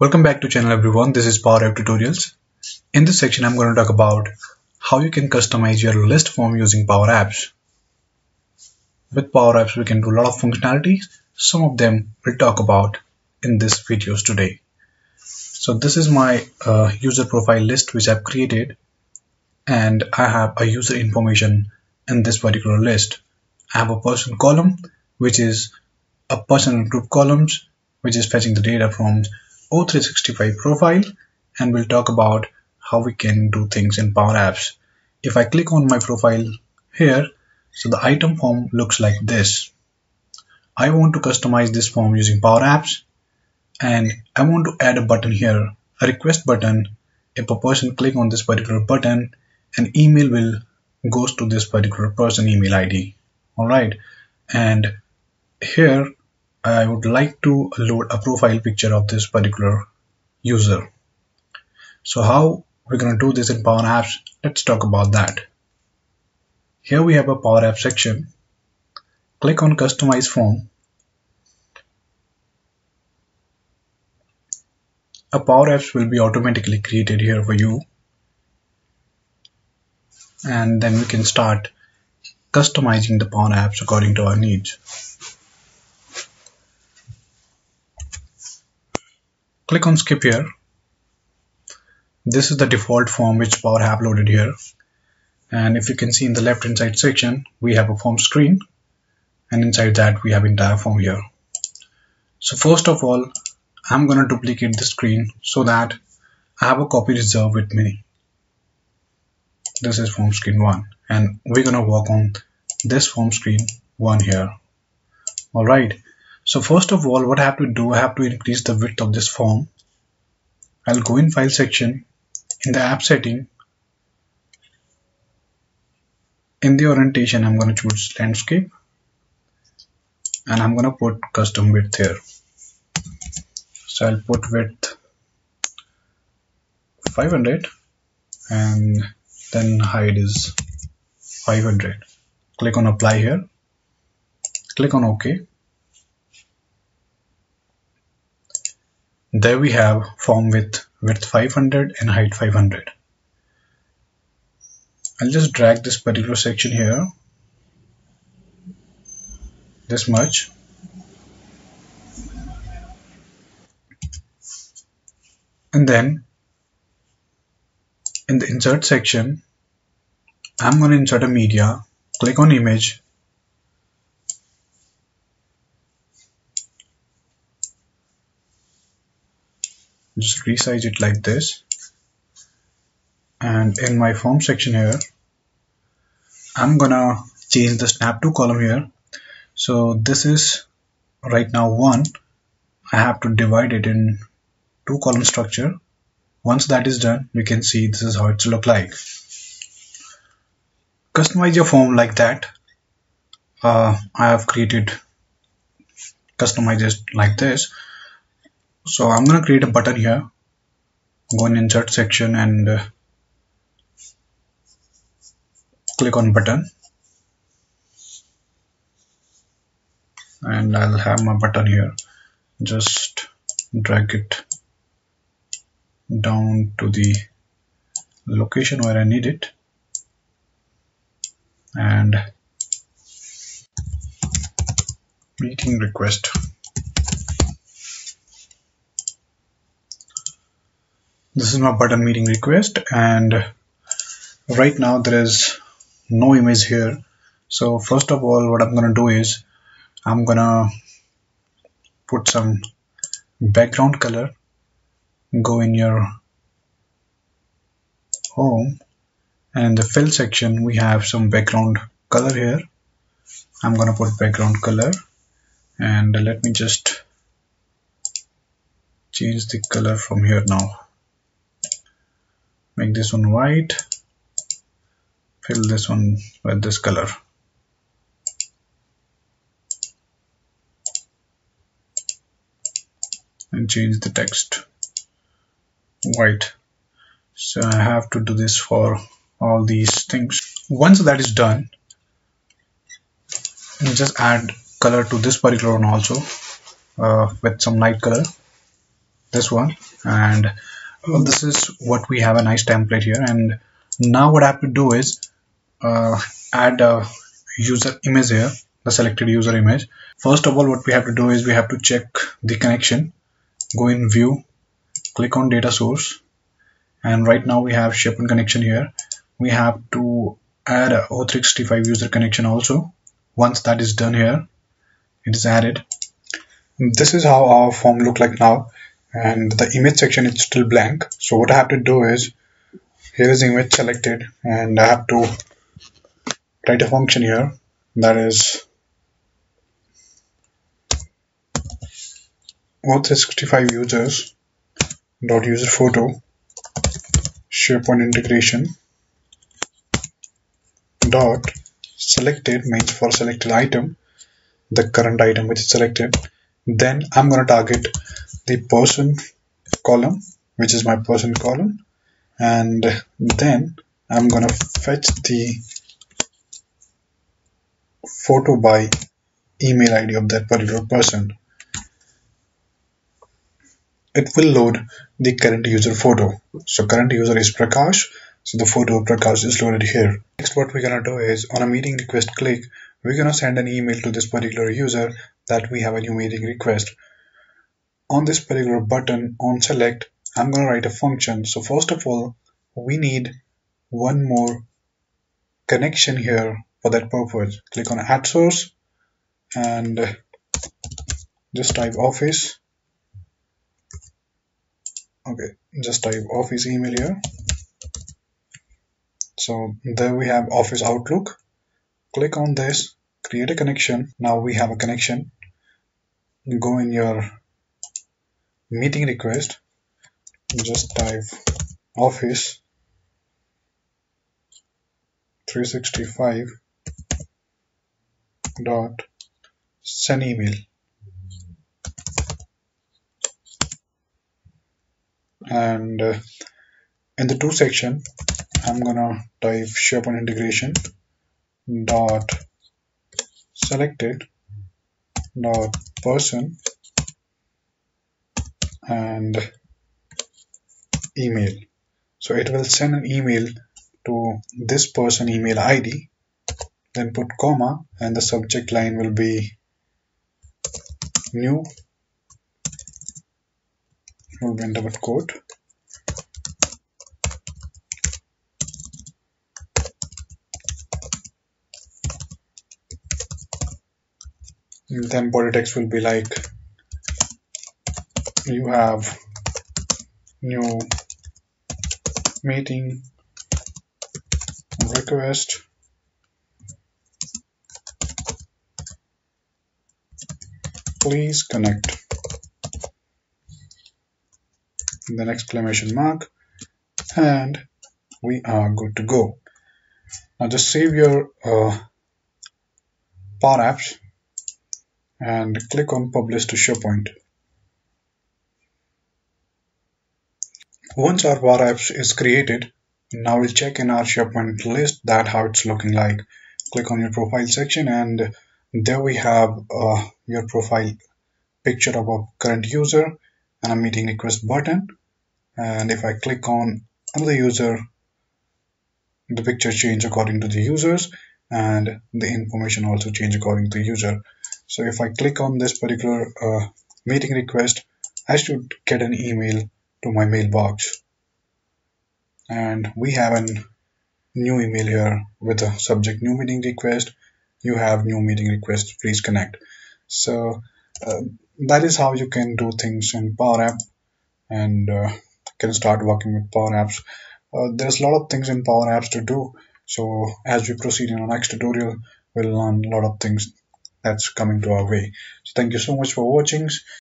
Welcome back to channel everyone. This is Power App Tutorials. In this section I'm going to talk about how you can customize your list form using Power Apps. With Power Apps we can do a lot of functionality. Some of them we'll talk about in this videos today. So this is my user profile list which I've created, and I have a user information in this particular list. I have a person column which is a person and group columns which is fetching the data from O365 profile, and we'll talk about how we can do things in Power Apps. If I click on my profile here, so the item form looks like this. I want to customize this form using Power Apps, and I want to add a button here, a request button. If a person click on this particular button, an email will goes to this particular person email ID. Alright, and here I would like to load a profile picture of this particular user. So how we're going to do this in Power Apps? Let's talk about that. Here we have a Power Apps section. Click on Customize Form. A Power Apps will be automatically created here for you. And then we can start customizing the Power Apps according to our needs. Click on skip here. This is the default form which Power App loaded here, and if you can see in the left hand side section we have a form screen, and inside that we have entire form here. So first of all I'm gonna duplicate the screen so that I have a copy reserved with me. This is form screen 1, and we're gonna work on this form screen 1 here. Alright. So first of all, what I have to do, I have to increase the width of this form. I'll go in file section, in the app setting, in the orientation I'm going to choose landscape, and I'm going to put custom width here. So I'll put width 500 and then height is 500. Click on apply here, click on OK. There we have form with width 500 and height 500. I'll just drag this particular section here, this much. And then in the insert section, I'm going to insert a media, click on image. Just resize it like this, and in my form section here I'm gonna change the snap to column here. So this is right now 1. I have to divide it in 2 column structure. Once that is done, you can see this is how it's look like. Customize your form like that. I have created customized like this. So I'm going to create a button here, go in insert section and click on button, and I'll have my button here. Just drag it down to the location where I need it, and meeting request. This is my button meeting request, and right now there is no image here. So first of all what I'm going to do is I'm going to put some background color. Go in your home, and in the fill section we have some background color here. I'm going to put background color, and let me just change the color from here now. Make this one white, fill this one with this color. And change the text white. So I have to do this for all these things. Once that is done, I'll just add color to this particular one also with some light color. this one, and this is what we have, a nice template here. And now what I have to do is add a user image here, the selected user image. First of all, what we have to do is we have to check the connection. Go in view, click on data source, and right now we have SharePoint connection here. We have to add a O365 user connection also. Once that is done here, it is added. This is how our form look like now, and the image section is still blank. So what I have to do is, here is image selected, and I have to write a function here, that is O365 users dot user photo SharePoint integration dot selected, means for selected item, the current item which is selected. Then I'm going to target the person column, which is my person column, and then I'm going to fetch the photo by email ID of that particular person. It will load the current user photo. So current user is Prakash, so the photo of Prakash is loaded here. Next, what we're gonna do is, on a meeting request click, we're gonna send an email to this particular user that we have a new meeting request. On this particular button on select, I'm gonna write a function. So first of all, we need one more connection here for that purpose. Click on add source and just type office. Okay, just type office email here. So there we have Office Outlook. Click on this, create a connection. Now we have a connection. Go in your meeting request, just type Office 365 dot send email. And in the to section, I'm gonna type SharePoint integration dot selected dot person and email. So it will send an email to this person email ID, then put comma, and the subject line will be new, will be in double quote, and then body text will be like, you have new meeting request please connect, then exclamation mark, and we are good to go. Now just save your Power Apps and click on publish to SharePoint. Once our Power Apps is created, now we'll check in our SharePoint list that how it's looking like. Click on your profile section, and there we have your profile picture of a current user and a meeting request button. And if I click on another user, the picture changes according to the users, and the information also changes according to the user. So if I click on this particular meeting request, I should get an email to my mailbox, and we have a new email here with a subject new meeting request, you have new meeting request please connect. So that is how you can do things in Power App, and can start working with Power Apps. There's a lot of things in Power Apps to do, so as we proceed in our next tutorial, we'll learn a lot of things that's coming to our way. So thank you so much for watching.